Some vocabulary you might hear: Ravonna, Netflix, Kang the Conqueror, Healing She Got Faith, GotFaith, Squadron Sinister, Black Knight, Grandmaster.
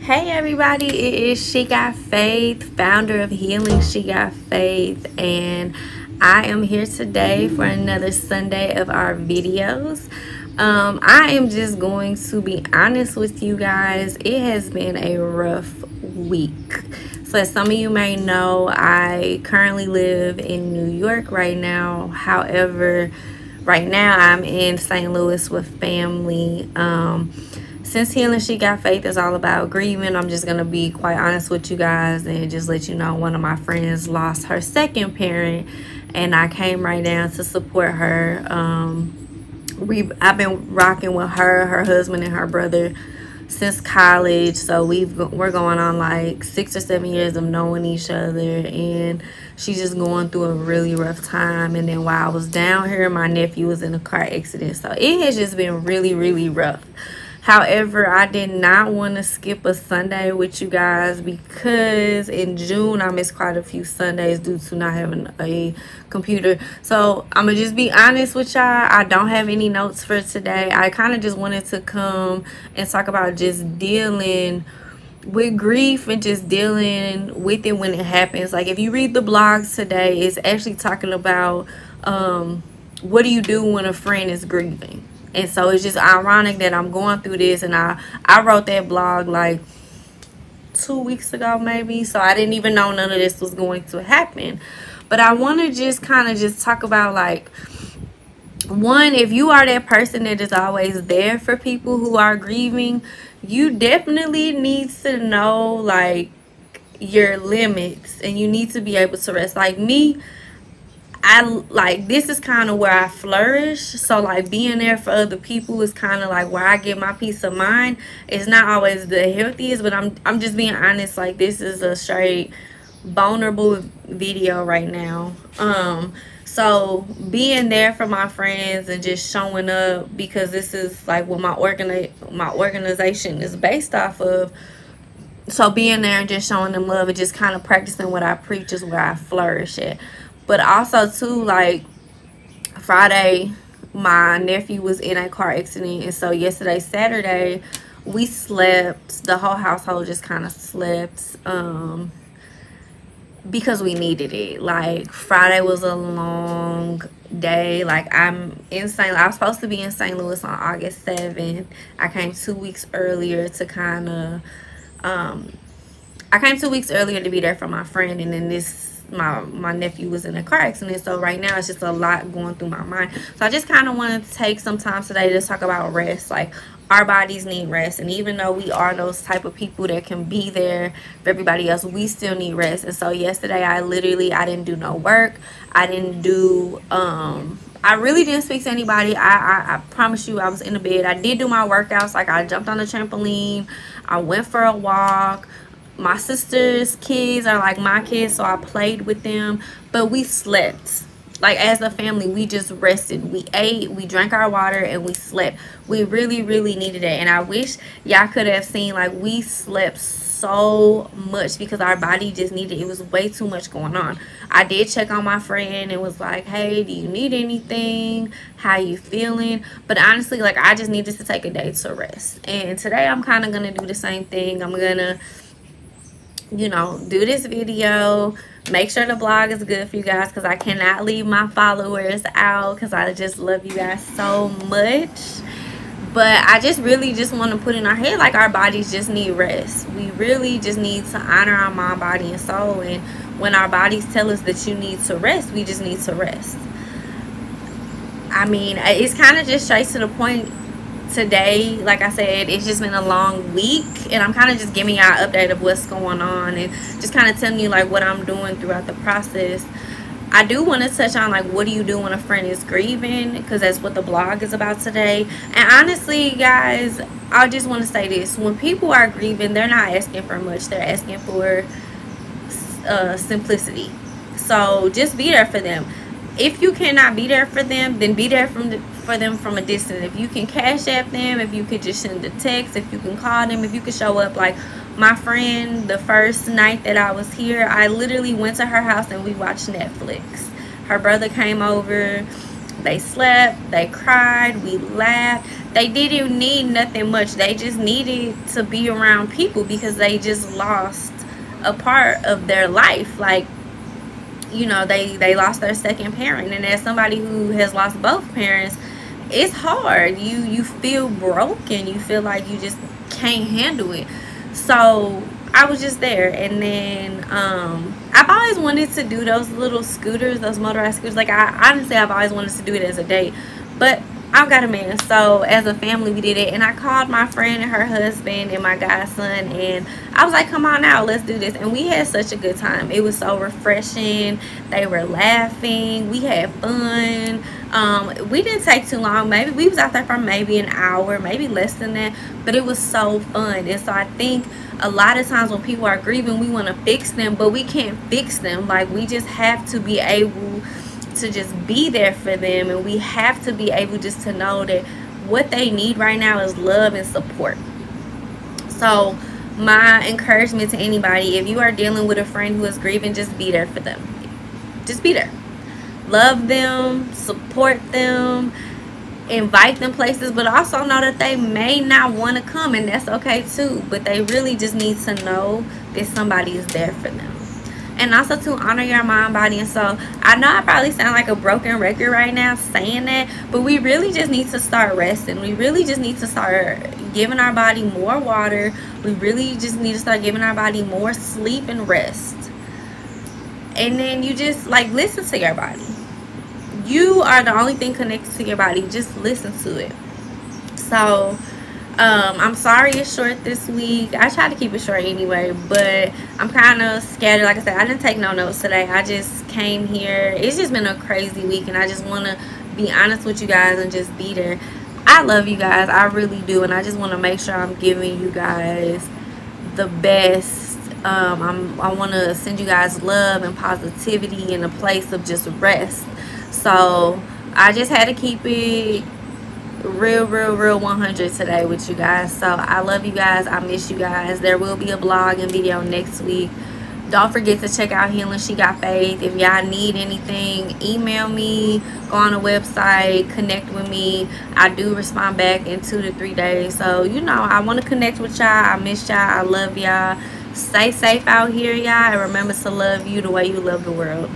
Hey everybody, it is She Got Faith, founder of Healing She Got Faith, and I am here today for another Sunday of our videos. I am just going to be honest with you guys. It has been a rough week. So as some of you may know, I currently live in New York right now. However, right now I'm in St. Louis with family. Since Healing She Got Faith is all about grieving, I'm just going to be quite honest with you guys and just let you know one of my friends lost her second parent, and I came right down to support her. I've been rocking with her, her husband, and her brother since college, so we're going on like 6 or 7 years of knowing each other, and she's just going through a really rough time. And then while I was down here, my nephew was in a car accident, so it has just been really rough. However, I did not want to skip a Sunday with you guys because in June I missed quite a few Sundays due to not having a computer. So I'm gonna just be honest with y'all. I don't have any notes for today. I kind of just wanted to come and talk about just dealing with grief and just dealing with it when it happens. Like if you read the blogs today, it's actually talking about what do you do when a friend is grieving. And so it's just ironic that I'm going through this, and I wrote that blog like 2 weeks ago maybe, so I didn't even know none of this was going to happen. But I want to just kind of just talk about, like, one, if you are that person that is always there for people who are grieving, you definitely need to know, like, your limits, and you need to be able to rest. Like me, this is kind of where I flourish. So like being there for other people is kind of like where I get my peace of mind. It's not always the healthiest, but I'm just being honest. Like this is a straight vulnerable video right now. So being there for my friends and just showing up, because this is like what my organization is based off of. So being there and just showing them love and just kind of practicing what I preach is where I flourish at. But also, too, like, Friday, my nephew was in a car accident. And so yesterday, Saturday, we slept. The whole household just kind of slept because we needed it. Like, Friday was a long day. Like, I was supposed to be in St. Louis on August 7th. I came 2 weeks earlier to kind of... I came 2 weeks earlier to be there for my friend. And then this... my nephew was in a car accident, so right now it's just a lot going through my mind. So I just kind of want to take some time today to talk about rest. Like, our bodies need rest, and even though we are those type of people that can be there for everybody else, we still need rest. And so yesterday I didn't do no work. I didn't do I really didn't speak to anybody. I promise you, I was in the bed. I did do my workouts. Like, I jumped on the trampoline, I went for a walk. My sister's kids are like my kids, so I played with them, but we slept. Like, as a family, we just rested. We ate, we drank our water, and we slept. We really needed it, and I wish y'all could have seen, like, we slept so much because our body just needed it. It was way too much going on. I did check on my friend and was like, hey, do you need anything? How you feeling? But honestly, like, I just needed to take a day to rest, and today I'm kind of going to do the same thing. I'm going to, you know, do this video, make sure the blog is good for you guys, because I cannot leave my followers out, because I just love you guys so much. But I just really just want to put in our head, like, our bodies just need rest. We really just need to honor our mind, body, and soul. And when our bodies tell us that you need to rest, we just need to rest. I mean, it's kind of just straight to the point today. Like I said, it's just been a long week, and I'm kind of just giving y'all an update of what's going on and just kind of telling you, like, what I'm doing throughout the process. I do want to touch on, like, what do you do when a friend is grieving, because that's what the blog is about today. And honestly, guys, I just want to say this: when people are grieving, they're not asking for much. They're asking for simplicity. So just be there for them. If you cannot be there for them, then be there for them from a distance. If you can Cash App them, if you could just send a text, if you can call them, if you can show up, like, my friend, the first night that I was here, I literally went to her house and we watched Netflix. Her brother came over, they slept, they cried, we laughed. They didn't need nothing much. They just needed to be around people because they just lost a part of their life. Like, you know, they lost their second parent, and as somebody who has lost both parents, it's hard. You feel broken. You feel like you just can't handle it. So I was just there, and then I've always wanted to do those little scooters, those motorized scooters. Like, I honestly, I've always wanted to do it as a date, but I've got a man, so as a family we did it. And I called my friend and her husband and my godson, and I was like, come on out, let's do this. And we had such a good time. It was so refreshing. They were laughing, we had fun. We didn't take too long. Maybe we was out there for maybe an hour, maybe less than that, but it was so fun. And so I think a lot of times when people are grieving, we want to fix them, but we can't fix them. Like, we just have to be able to just be there for them, and we have to be able just to know that what they need right now is love and support. So my encouragement to anybody, if you are dealing with a friend who is grieving, just be there for them. Just be there. Love them, support them, invite them places, but also know that they may not want to come, and that's okay too, but they really just need to know that somebody is there for them. And also to honor your mind, body, and soul. I know I probably sound like a broken record right now saying that, but we really just need to start resting. We really just need to start giving our body more water. We really just need to start giving our body more sleep and rest. And then you just, like, listen to your body. You are the only thing connected to your body. Just listen to it. So I'm sorry it's short this week. I try to keep it short anyway, but I'm kind of scattered. Like I said, I didn't take no notes today. I just came here. It's just been a crazy week, and I just want to be honest with you guys and just be there. I love you guys, I really do, and I just want to make sure I'm giving you guys the best. I want to send you guys love and positivity in a place of just rest. So I just had to keep it real 100 today with you guys. So I love you guys, I miss you guys. There will be a blog and video next week. Don't forget to check out Healing She Got Faith. If y'all need anything, email me, go on the website, connect with me. I do respond back in 2 to 3 days, so you know I want to connect with y'all. I miss y'all, I love y'all. Stay safe out here, y'all, and remember to love you the way you love the world.